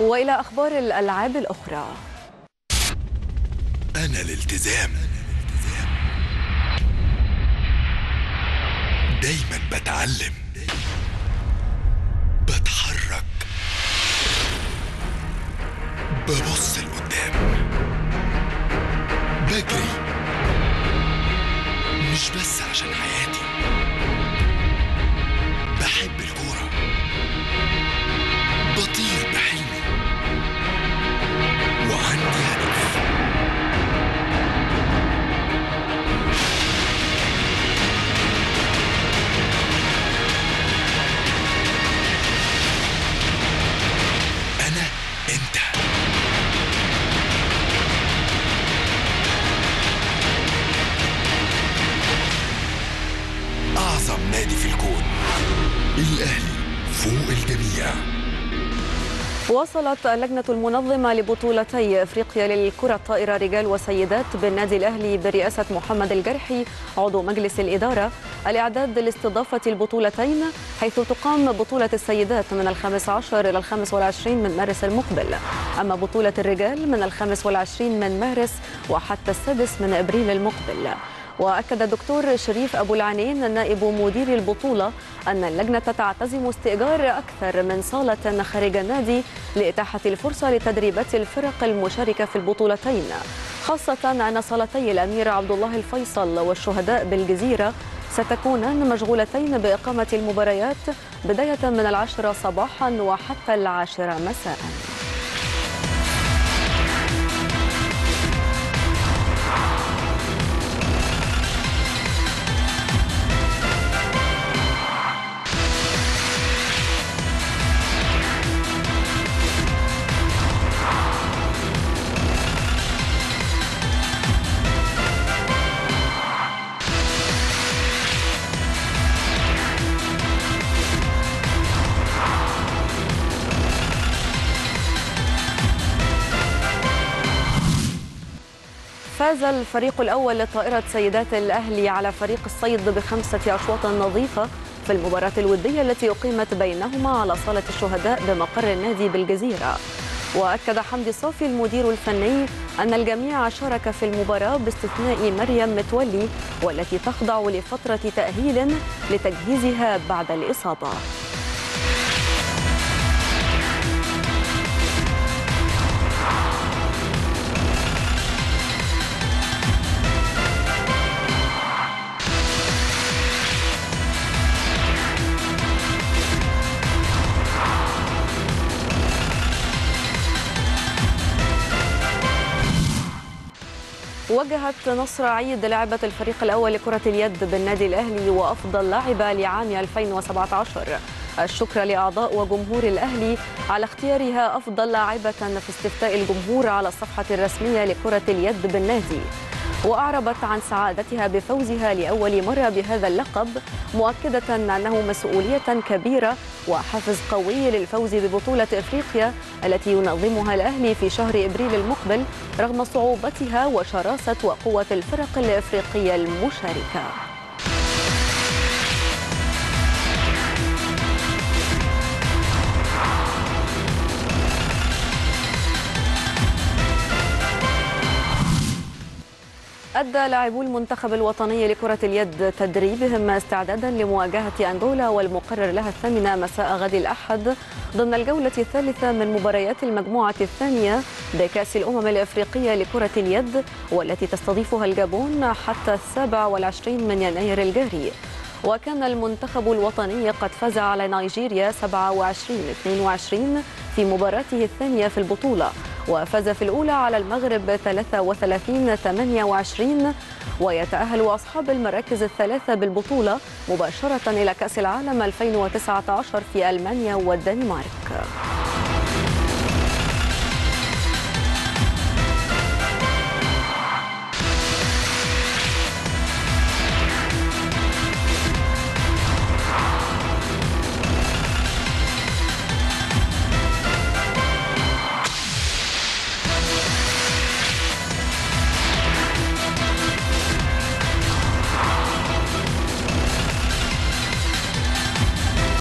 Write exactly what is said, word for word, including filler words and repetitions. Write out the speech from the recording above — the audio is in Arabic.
والى اخبار الالعاب الاخرى. انا الالتزام دايما، بتعلم، بتحرك، ببص لقدام، بجري، مش بس عشان حياتي، بحب الكورة، بطير بحلمي، وعندي هدف. نادي في الكون، الأهلي فوق الجميع. وصلت اللجنة المنظمة لبطولتي إفريقيا للكرة الطائرة رجال وسيدات بالنادي الأهلي برئاسة محمد الجرحي عضو مجلس الإدارة الإعداد لاستضافة البطولتين، حيث تقام بطولة السيدات من الخامس عشر إلى الخامس والعشرين من مارس المقبل، أما بطولة الرجال من الخامس والعشرين من مارس وحتى السادس من أبريل المقبل. وأكد الدكتور شريف ابو العنين نائب مدير البطولة أن اللجنة تعتزم استئجار أكثر من صالة خارج النادي لإتاحة الفرصة لتدريبات الفرق المشاركة في البطولتين، خاصة أن صالتي الأمير عبد الله الفيصل والشهداء بالجزيرة ستكونان مشغولتين بإقامة المباريات بداية من العاشرة صباحا وحتى العاشرة مساء. فاز الفريق الأول لطائرة سيدات الأهلي على فريق الصيد بخمسة أشواط نظيفة في المباراة الودية التي أقيمت بينهما على صالة الشهداء بمقر النادي بالجزيرة. وأكد حمدي صافي المدير الفني أن الجميع شارك في المباراة باستثناء مريم متولي والتي تخضع لفترة تأهيل لتجهيزها بعد الإصابة. وجهت نصر عيد لاعبة الفريق الأول لكرة اليد بالنادي الأهلي وأفضل لاعبة لعام ألفين وسبعة عشر الشكر لأعضاء وجمهور الأهلي على اختيارها أفضل لاعبة في استفتاء الجمهور على الصفحة الرسمية لكرة اليد بالنادي، وأعربت عن سعادتها بفوزها لأول مرة بهذا اللقب، مؤكدة أنه مسؤولية كبيرة وحافز قوي للفوز ببطولة إفريقيا التي ينظمها الأهلي في شهر إبريل المقبل رغم صعوبتها وشراسة وقوة الفرق الإفريقية المشاركة. أدى لاعبو المنتخب الوطني لكرة اليد تدريبهم استعدادا لمواجهة أنغولا والمقرر لها الثامنة مساء غد الأحد ضمن الجولة الثالثة من مباريات المجموعة الثانية بكأس الأمم الأفريقية لكرة اليد والتي تستضيفها الجابون حتى السابع والعشرين من يناير الجاري. وكان المنتخب الوطني قد فاز على نيجيريا سبعة وعشرين اثنين وعشرين في مباراته الثانية في البطولة، وفاز في الأولى على المغرب ثلاثة وثلاثين ثمانية وعشرين، ويتأهل أصحاب المراكز الثلاثة بالبطولة مباشرة إلى كأس العالم ألفين وتسعة عشر في ألمانيا والدنمارك.